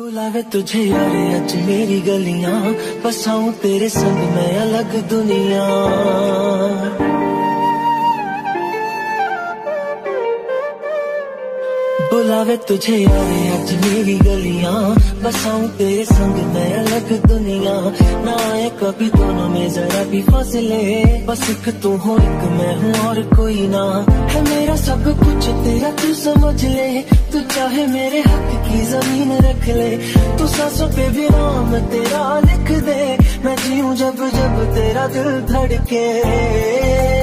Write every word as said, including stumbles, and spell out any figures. बुलावे तुझे यारे आज मेरी गलियां, बसाऊं तेरे संग मैं अलग दुनिया। बुलावे तुझे यारे आज मेरी गलियां, बसाऊं तेरे संग मैं अलग दुनिया। ना आए कभी दोनों में जरा भी फासले, बस एक तू हो एक मैं हूँ और कोई ना है। मेरा सब कुछ तेरा तू समझ ले, तू चाहे मेरे हक की जमीन रख ले। तू सांसों पे भी नाम तेरा लिख दे, मैं जीऊं जब जब तेरा दिल धड़के।